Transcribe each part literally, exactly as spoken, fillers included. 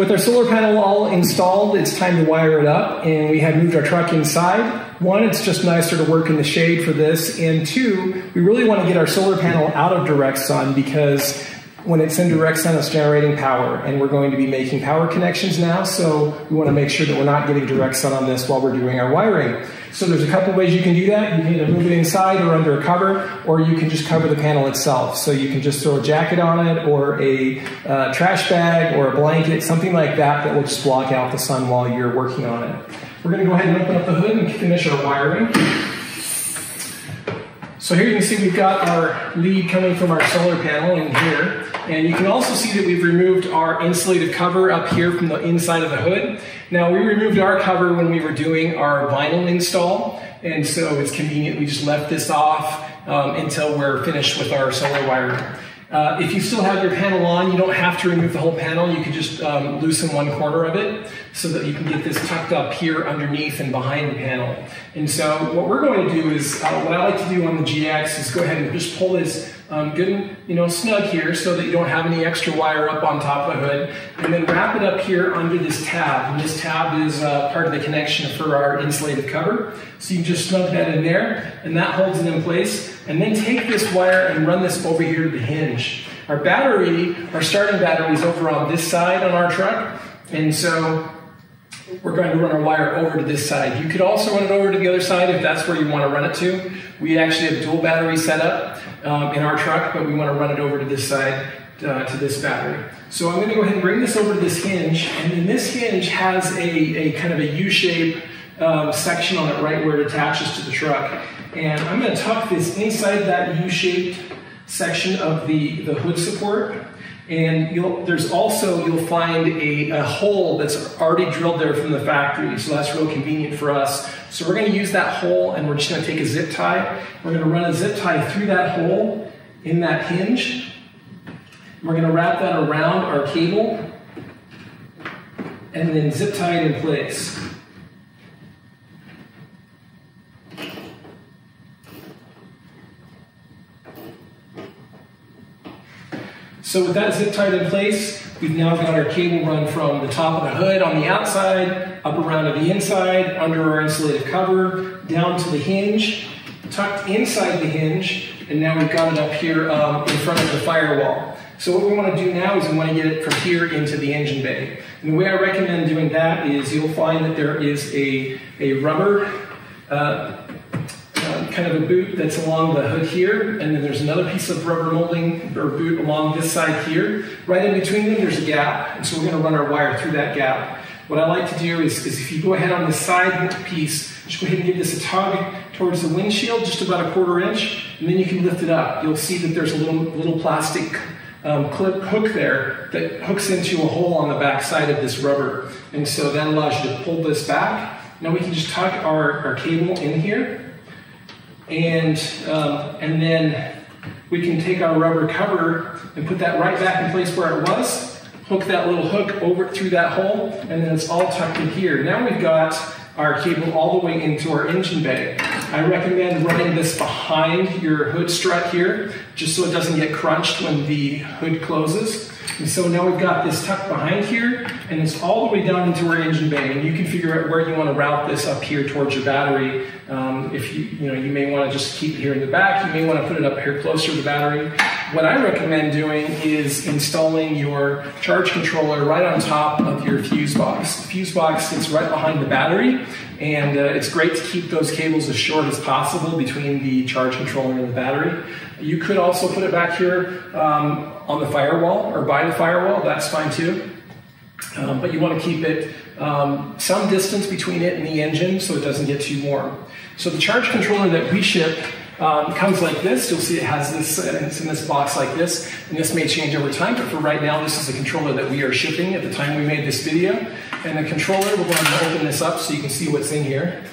With our solar panel all installed, it's time to wire it up, and we had moved our truck inside. One, it's just nicer to work in the shade for this, and two, we really want to get our solar panel out of direct sun, because when it's in direct sun, it's generating power, and we're going to be making power connections now, so we want to make sure that we're not getting direct sun on this while we're doing our wiring. So there's a couple ways you can do that. You can either move it inside or under a cover, or you can just cover the panel itself. So you can just throw a jacket on it, or a uh, trash bag, or a blanket, something like that that will just block out the sun while you're working on it. We're going to go ahead and open up the hood and finish our wiring. So here you can see we've got our lead coming from our solar panel in here. And you can also see that we've removed our insulative cover up here from the inside of the hood. Now, we removed our cover when we were doing our vinyl install, and so it's convenient we just left this off um, until we're finished with our solar wiring. Uh, if you still have your panel on, you don't have to remove the whole panel. You can just um, loosen one corner of it so that you can get this tucked up here underneath and behind the panel. And so what we're going to do is, uh, what I like to do on the G X is go ahead and just pull this um, good and you know, snug here so that you don't have any extra wire up on top of the hood, and then wrap it up here under this tab. And this tab is uh, part of the connection for our insulated cover. So you can just snug that in there, and that holds it in place. And then take this wire and run this over here to the hinge. Our battery, our starting battery is over on this side on our truck, and so we're going to run our wire over to this side. You could also run it over to the other side if that's where you want to run it to. We actually have dual battery set up um, in our truck, but we want to run it over to this side, uh, to this battery. So I'm going to go ahead and bring this over to this hinge, and then this hinge has a, a kind of a U-shape um, section on it right where it attaches to the truck. And I'm going to tuck this inside that U-shaped section of the, the hood support. And you'll, there's also, you'll find a, a hole that's already drilled there from the factory, so that's real convenient for us. So we're going to use that hole, and we're just going to take a zip tie. We're going to run a zip tie through that hole in that hinge. We're going to wrap that around our cable, and then zip tie it in place. So with that zip tied in place, we've now got our cable run from the top of the hood on the outside, up around to the inside, under our insulated cover, down to the hinge, tucked inside the hinge, and now we've got it up here um, in front of the firewall. So what we want to do now is we want to get it from here into the engine bay. And the way I recommend doing that is you'll find that there is a, a rubber uh, kind of a boot that's along the hood here, and then there's another piece of rubber molding or boot along this side here. Right in between them there's a gap, and so we're going to run our wire through that gap. What I like to do is, is if you go ahead on the side piece, just go ahead and give this a tug towards the windshield, just about a quarter inch, and then you can lift it up. You'll see that there's a little, little plastic um, clip hook there that hooks into a hole on the back side of this rubber, and so that allows you to pull this back. Now we can just tuck our, our cable in here. And, um, and then we can take our rubber cover and put that right back in place where it was, hook that little hook over through that hole, and then it's all tucked in here. Now we've got our cable all the way into our engine bay. I recommend running this behind your hood strut here, just so it doesn't get crunched when the hood closes. And so now we've got this tucked behind here, and it's all the way down into our engine bay, and you can figure out where you want to route this up here towards your battery. Um, if you, you know, you may want to just keep it here in the back, you may want to put it up here closer to the battery. What I recommend doing is installing your charge controller right on top of your fuse box. The fuse box sits right behind the battery, and uh, it's great to keep those cables as short as possible between the charge controller and the battery. You could also put it back here um, on the firewall or by the firewall, that's fine too. Um, but you want to keep it um, some distance between it and the engine so it doesn't get too warm. So the charge controller that we ship um, comes like this. You'll see it has this, and it's in this box like this, and this may change over time, but for right now this is the controller that we are shipping at the time we made this video. And the controller, we're going to open this up so you can see what's in here.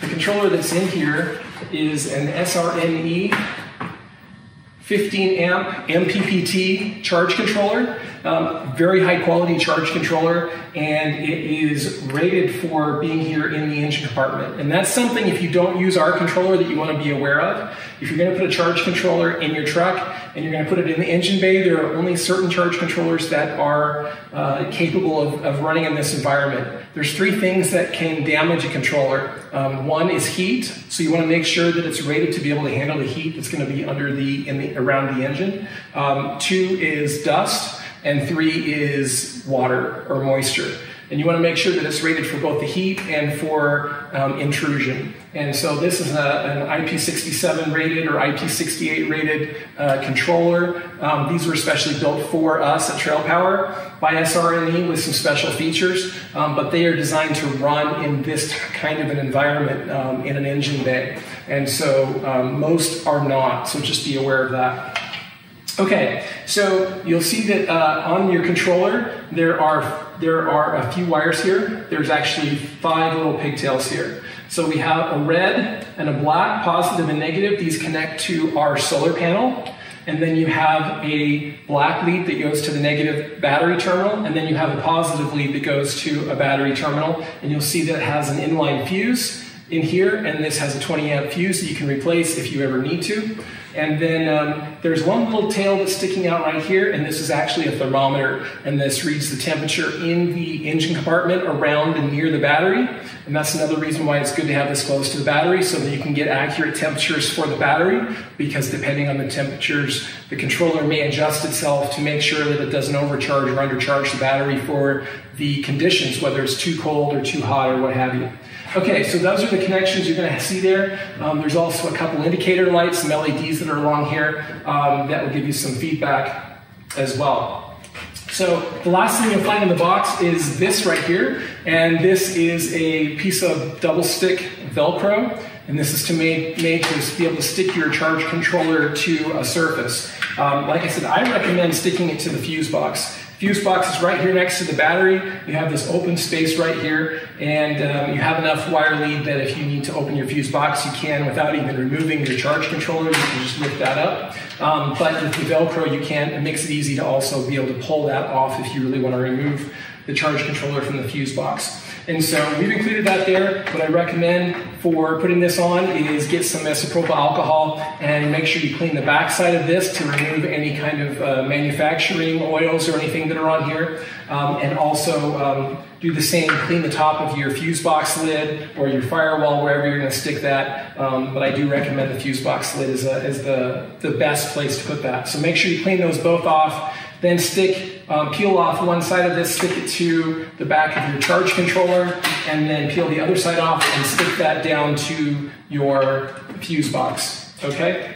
The controller that's in here is an S R N E fifteen amp M P P T charge controller. Um, very high quality charge controller, and it is rated for being here in the engine compartment. And that's something, if you don't use our controller, that you want to be aware of. If you're going to put a charge controller in your truck and you're going to put it in the engine bay, there are only certain charge controllers that are uh, capable of, of running in this environment. There's three things that can damage a controller. Um, one is heat, so you want to make sure that it's rated to be able to handle the heat that's going to be under the, in the around the engine. Um, two is dust, and three is water or moisture. And you want to make sure that it's rated for both the heat and for um, intrusion. And so this is a, an I P sixty-seven rated or I P sixty-eight rated uh, controller. Um, these were especially built for us at Trailpower by S R N E with some special features, um, but they are designed to run in this kind of an environment um, in an engine bay. And so um, most are not, so just be aware of that. Okay, so you'll see that uh, on your controller, there are There are a few wires here. There's actually five little pigtails here. So we have a red and a black, positive and negative. These connect to our solar panel. And then you have a black lead that goes to the negative battery terminal. And then you have a positive lead that goes to a battery terminal. And you'll see that it has an inline fuse in here, and this has a twenty amp fuse that you can replace if you ever need to. And then um, there's one little tail that's sticking out right here, and this is actually a thermometer, and this reads the temperature in the engine compartment around and near the battery. And that's another reason why it's good to have this close to the battery, so that you can get accurate temperatures for the battery, because depending on the temperatures, the controller may adjust itself to make sure that it doesn't overcharge or undercharge the battery for the conditions, whether it's too cold or too hot or what have you. Okay, so those are the connections you're going to see there. Um, there's also a couple indicator lights, some L E Ds that are along here um, that will give you some feedback as well. So the last thing you'll find in the box is this right here, and this is a piece of double stick Velcro, and this is to make, make to be able to stick your charge controller to a surface. Um, like I said, I recommend sticking it to the fuse box. Fuse box is right here next to the battery. You have this open space right here, and um, you have enough wire lead that if you need to open your fuse box, you can without even removing your charge controller. You can just lift that up. Um, but with the Velcro, you can, it makes it easy to also be able to pull that off if you really want to remove the charge controller from the fuse box. And so we've included that there. What I recommend for putting this on is get some isopropyl alcohol and make sure you clean the backside of this to remove any kind of uh, manufacturing oils or anything that are on here. Um, and also um, do the same, clean the top of your fuse box lid or your firewall, wherever you're gonna stick that. Um, but I do recommend the fuse box lid is, a, is the, the best place to put that. So make sure you clean those both off. Then stick, um, peel off one side of this, stick it to the back of your charge controller, and then peel the other side off and stick that down to your fuse box, okay?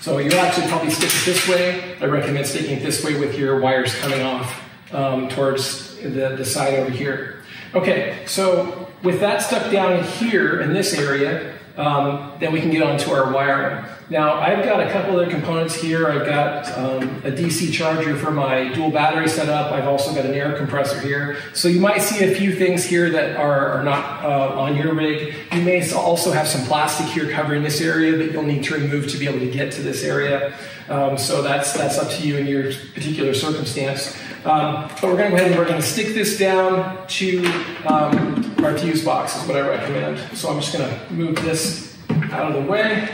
So you'll actually probably stick it this way. I recommend sticking it this way with your wires coming off um, towards the, the side over here. Okay, so with that stuck down in here in this area, Um, then we can get onto our wiring. Now, I've got a couple other components here. I've got um, a D C charger for my dual battery setup. I've also got an air compressor here. So you might see a few things here that are, are not uh, on your rig. You may also have some plastic here covering this area that you'll need to remove to be able to get to this area. Um, so that's, that's up to you in your particular circumstance. Um, but we're gonna go ahead and we're gonna stick this down to um, our fuse box is what I recommend. So I'm just gonna move this out of the way.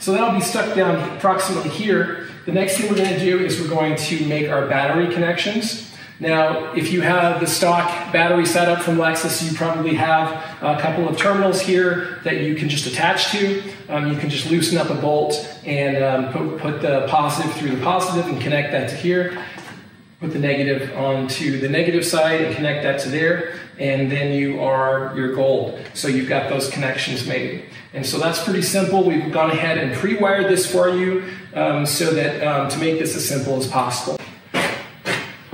So that'll be stuck down approximately here. The next thing we're gonna do is we're going to make our battery connections. Now, if you have the stock battery setup from Lexus, you probably have a couple of terminals here that you can just attach to. Um, you can just loosen up a bolt and um, put, put the positive through the positive and connect that to here. Put the negative onto the negative side and connect that to there, and then you are your gold. So you've got those connections made. And so that's pretty simple. We've gone ahead and pre-wired this for you um, so that um, to make this as simple as possible.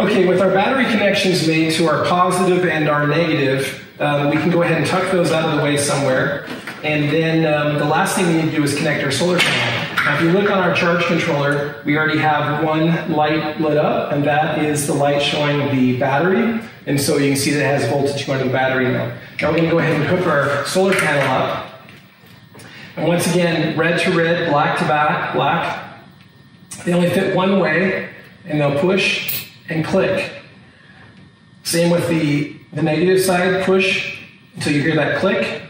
Okay, with our battery connections made to our positive and our negative, um, we can go ahead and tuck those out of the way somewhere. And then um, the last thing we need to do is connect our solar panel. Now, if you look on our charge controller, we already have one light lit up, and that is the light showing the battery. And so you can see that it has voltage going to the battery now. Now we're going to go ahead and hook our solar panel up. And once again, red to red, black to black, black. They only fit one way, and they'll push and click. Same with the, the negative side, push until you hear that click.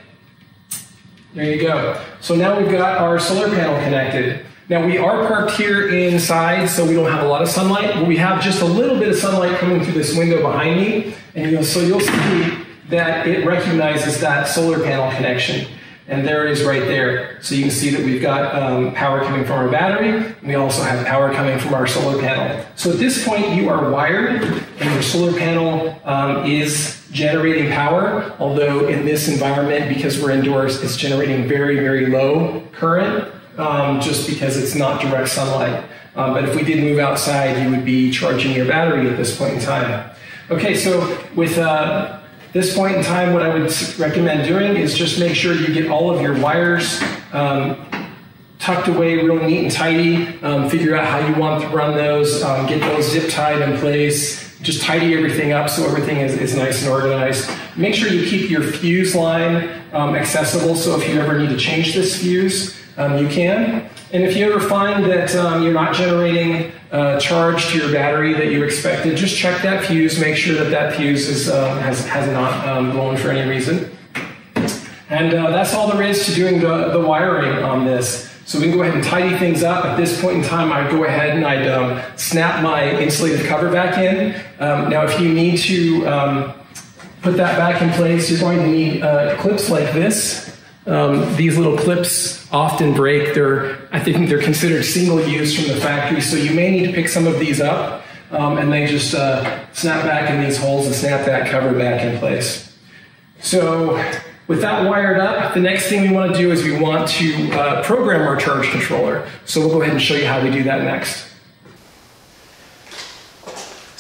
There you go. So now we've got our solar panel connected. Now we are parked here inside, so we don't have a lot of sunlight, but we have just a little bit of sunlight coming through this window behind me, and you'll, so you'll see that it recognizes that solar panel connection. And there it is right there. So you can see that we've got um, power coming from our battery, and we also have power coming from our solar panel. So at this point, you are wired, and your solar panel um, is generating power, although in this environment, because we're indoors, it's generating very, very low current, um, just because it's not direct sunlight. Um, but if we did move outside, you would be charging your battery at this point in time. Okay, so with uh, this point in time, what I would recommend doing is just make sure you get all of your wires um, tucked away real neat and tidy. Um, figure out how you want to run those, um, get those zip tied in place, just tidy everything up so everything is, is nice and organized. Make sure you keep your fuse line um, accessible, so if you ever need to change this fuse, um, you can. And if you ever find that um, you're not generating uh, charge to your battery that you expected, just check that fuse, make sure that that fuse is, uh, has, has not um, blown for any reason. And uh, that's all there is to doing the, the wiring on this. So we can go ahead and tidy things up. At this point in time, I'd go ahead and I'd um, snap my insulated cover back in. Um, now if you need to um, put that back in place, you're going to need uh, clips like this. Um, these little clips often break. They're, I think they're considered single use from the factory, so you may need to pick some of these up, um, and they just uh, snap back in these holes and snap that cover back in place. So with that wired up, the next thing we want to do is we want to uh, program our charge controller. So we'll go ahead and show you how we do that next.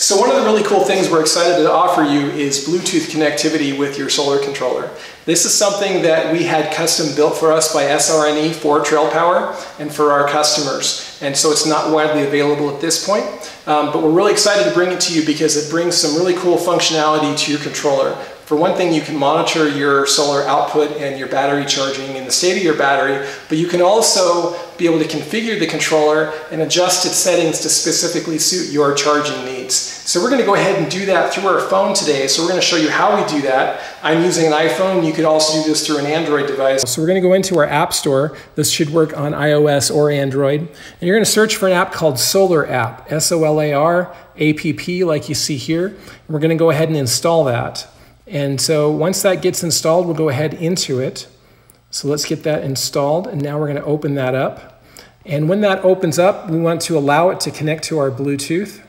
So one of the really cool things we're excited to offer you is Bluetooth connectivity with your solar controller. This is something that we had custom built for us by S R N E for Trailpower and for our customers. And so it's not widely available at this point, um, but we're really excited to bring it to you because it brings some really cool functionality to your controller. For one thing, you can monitor your solar output and your battery charging and the state of your battery, but you can also be able to configure the controller and adjust its settings to specifically suit your charging needs. So we're going to go ahead and do that through our phone today. So we're going to show you how we do that. I'm using an iPhone. You could also do this through an Android device. So we're going to go into our app store. This should work on iOS or Android. And you're going to search for an app called Solar App, S O L A R A P P, like you see here. And we're going to go ahead and install that. And so once that gets installed, we'll go ahead into it. So let's get that installed, and now we're going to open that up. And when that opens up, we want to allow it to connect to our Bluetooth.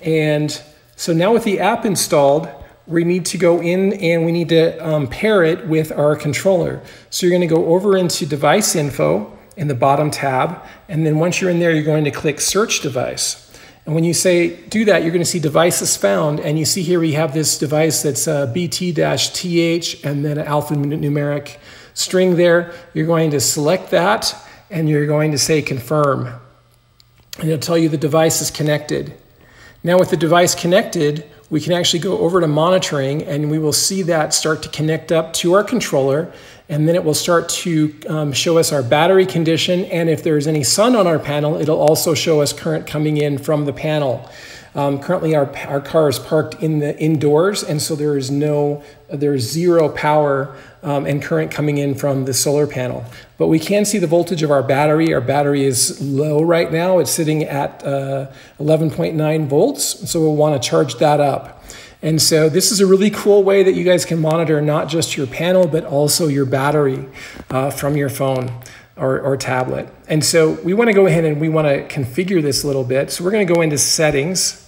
And so now with the app installed, we need to go in and we need to um, pair it with our controller. So you're going to go over into Device Info in the bottom tab, and then once you're in there, you're going to click Search Device. And when you say do that, you're going to see devices found, and you see here we have this device that's uh, B T T H and then an alphanumeric string there. You're going to select that, and you're going to say confirm. And it'll tell you the device is connected. Now with the device connected, we can actually go over to monitoring, and we will see that start to connect up to our controller, and then it will start to um, show us our battery condition, and if there's any sun on our panel, it'll also show us current coming in from the panel. Um, currently our, our car is parked in the indoors, and so there is no, there's zero power um, and current coming in from the solar panel. But we can see the voltage of our battery. Our battery is low right now. It's sitting at eleven point nine uh, volts, so we'll want to charge that up. And so this is a really cool way that you guys can monitor not just your panel, but also your battery uh, from your phone or, or tablet. And so we want to go ahead and we want to configure this a little bit. So we're going to go into settings.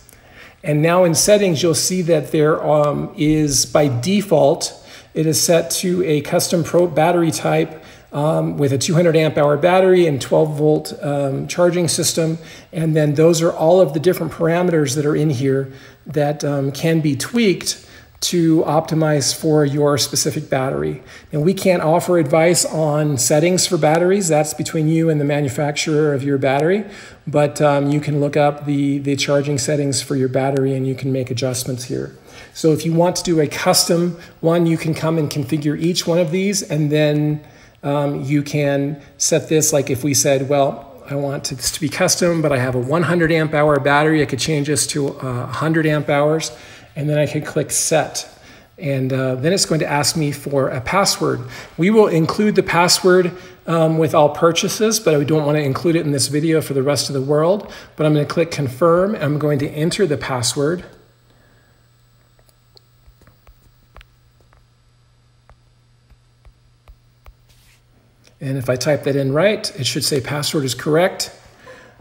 And now in settings, you'll see that there um, is, by default, it is set to a custom pro battery type um, with a two hundred amp hour battery and twelve volt um, charging system. And then those are all of the different parameters that are in here that um, can be tweaked to optimize for your specific battery. And we can't offer advice on settings for batteries. That's between you and the manufacturer of your battery. But um, you can look up the, the charging settings for your battery, and you can make adjustments here. So if you want to do a custom one, you can come and configure each one of these, and then um, you can set this, like if we said, well, I want this to be custom, but I have a one hundred amp hour battery. I could change this to uh, one hundred amp hours, and then I can click set. And uh, then it's going to ask me for a password. We will include the password um, with all purchases, but I don't want to include it in this video for the rest of the world. But I'm going to click confirm, and I'm going to enter the password. And if I type that in right, it should say password is correct.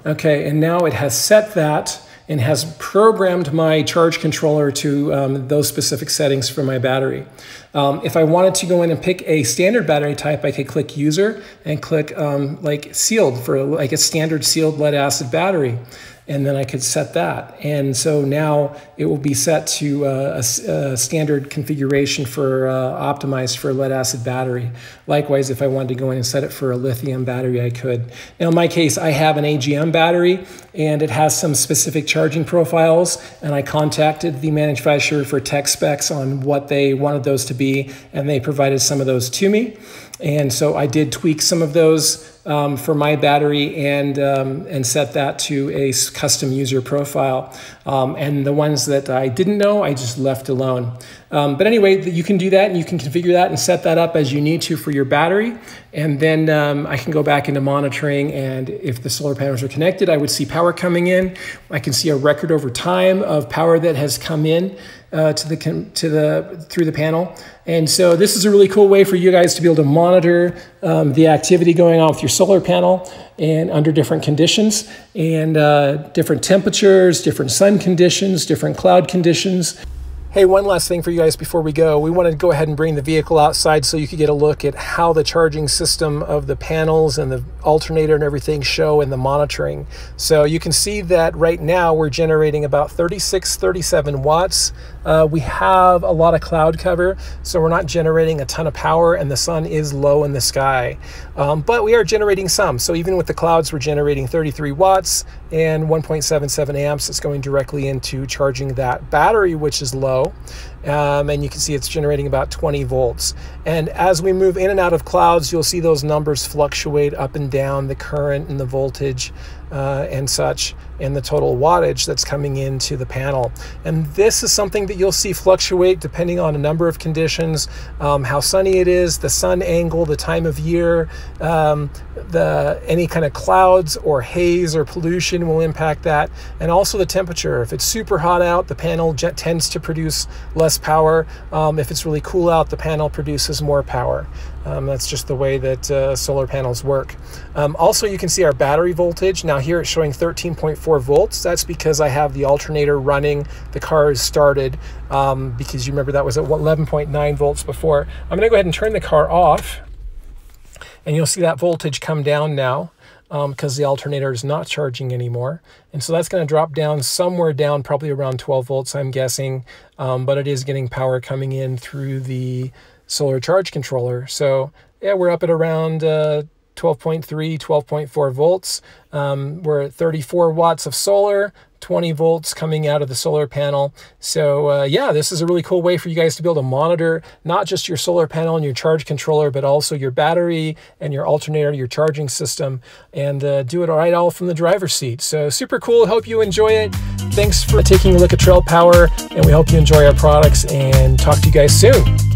Okay, and now it has set that and has programmed my charge controller to um, those specific settings for my battery. Um, if I wanted to go in and pick a standard battery type, I could click user and click um, like sealed for like a standard sealed lead acid battery. And then I could set that. And so now it will be set to uh, a, a standard configuration for uh, optimized for a lead acid battery. Likewise, if I wanted to go in and set it for a lithium battery, I could. Now in my case, I have an A G M battery and it has some specific charging profiles, and I contacted the manufacturer for tech specs on what they wanted those to be, and they provided some of those to me. And so I did tweak some of those um, for my battery and, um, and set that to a custom user profile. Um, and the ones that I didn't know, I just left alone. Um, but anyway, you can do that, and you can configure that and set that up as you need to for your battery. And then um, I can go back into monitoring, and if the solar panels are connected, I would see power coming in. I can see a record over time of power that has come in uh, to the, to the, through the panel. And so this is a really cool way for you guys to be able to monitor um, the activity going on with your solar panel and under different conditions and uh, different temperatures, different sun conditions, different cloud conditions. Hey, one last thing for you guys before we go. We wanted to go ahead and bring the vehicle outside so you could get a look at how the charging system of the panels and the alternator and everything show in the monitoring. So you can see that right now we're generating about thirty-six, thirty-seven watts. Uh, we have a lot of cloud cover, so we're not generating a ton of power, and the sun is low in the sky. Um, but we are generating some. So even with the clouds, we're generating thirty-three watts and one point seven seven amps. It's going directly into charging that battery, which is low. Um, and you can see it's generating about twenty volts. And as we move in and out of clouds, you'll see those numbers fluctuate up and down, the current and the voltage uh, and such, and the total wattage that's coming into the panel. And this is something that you'll see fluctuate depending on a number of conditions, um, how sunny it is, the sun angle, the time of year, um, the any kind of clouds or haze or pollution will impact that, and also the temperature. If it's super hot out, the panel jet tends to produce less power. Um, if it's really cool out, the panel produces more power. Um, that's just the way that uh, solar panels work. Um, also, you can see our battery voltage. Now here it's showing thirteen point four volts. That's because I have the alternator running, the car is started, um, because you remember that was at eleven point nine volts before. I'm gonna go ahead and turn the car off, and you'll see that voltage come down now because um, the alternator is not charging anymore. And so that's gonna drop down somewhere down, probably around twelve volts, I'm guessing, um, but it is getting power coming in through the solar charge controller. So yeah, we're up at around twelve point three, twelve point four volts. Um, we're at thirty-four watts of solar, twenty volts coming out of the solar panel. So uh, yeah, this is a really cool way for you guys to be able to monitor not just your solar panel and your charge controller, but also your battery and your alternator, your charging system, and uh, do it all right all from the driver's seat. So super cool, hope you enjoy it. Thanks for taking a look at Trailpower, and we hope you enjoy our products, and talk to you guys soon.